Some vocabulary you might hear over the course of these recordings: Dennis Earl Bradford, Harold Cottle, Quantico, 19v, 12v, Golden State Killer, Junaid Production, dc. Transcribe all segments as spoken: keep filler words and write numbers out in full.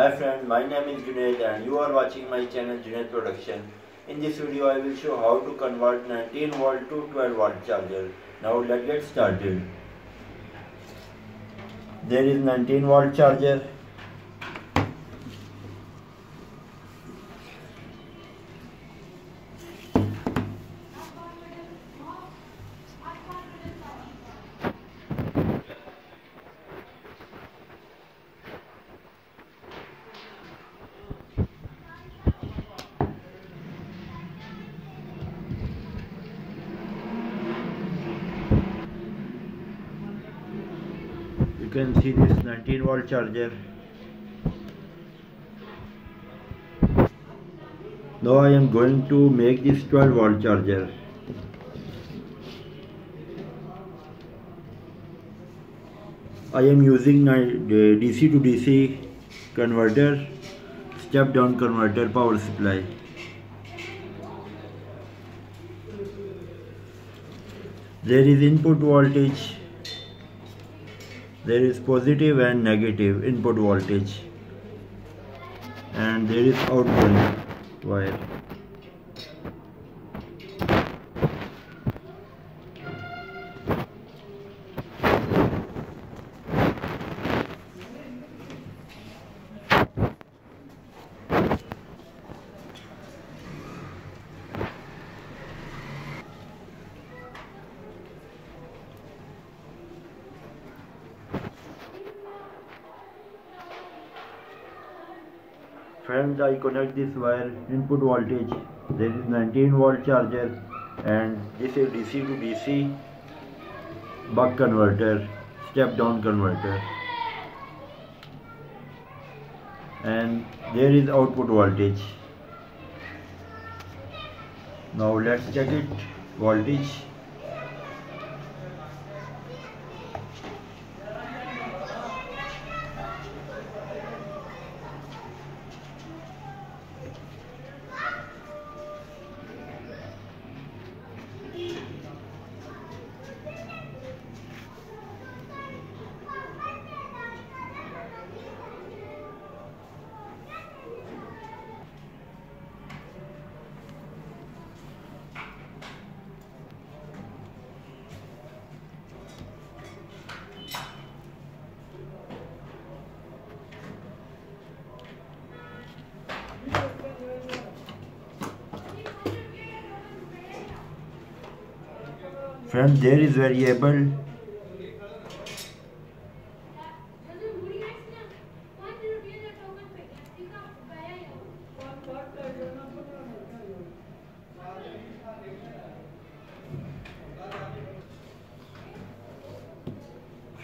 Hi friend, my name is Junaid and you are watching my channel Junaid Production. In this video I will show how to convert nineteen volt to twelve volt charger. Now let's get started. There is nineteen volt charger. You can see this nineteen volt charger. Now I am going to make this twelve volt charger. I am using D C to D C converter, step down converter power supply. There is input voltage. There is positive and negative input voltage, and there is outgoing wire. Friends, I connect this wire input voltage. There is nineteen volt charger, and this is D C to D C buck converter, step down converter, and there is output voltage. Now let's check it voltage. Friends, there is variable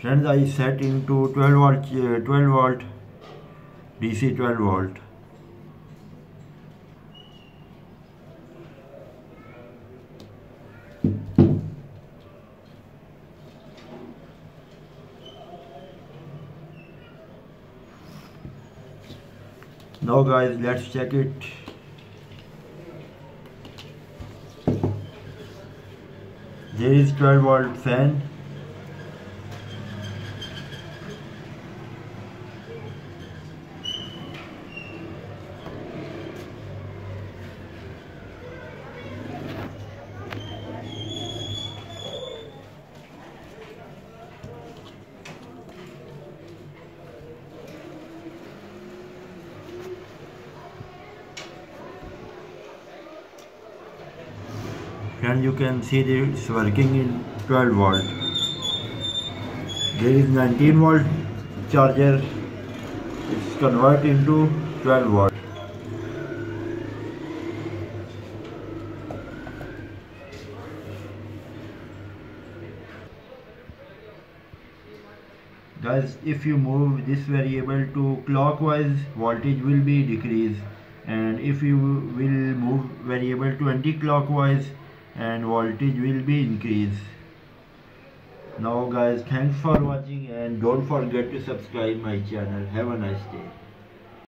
friends. I set into twelve volt uh, twelve volt D C twelve volt. Now guys, let's check it. There is twelve volt fan. And you can see it's working in twelve volt. There is nineteen volt charger. It's convert into twelve volt. Guys, if you move this variable to clockwise, voltage will be decreased, and if you will move variable to anti-clockwise, and voltage will be increased. Now guys, thanks for watching and don't forget to subscribe my channel. Have a nice day.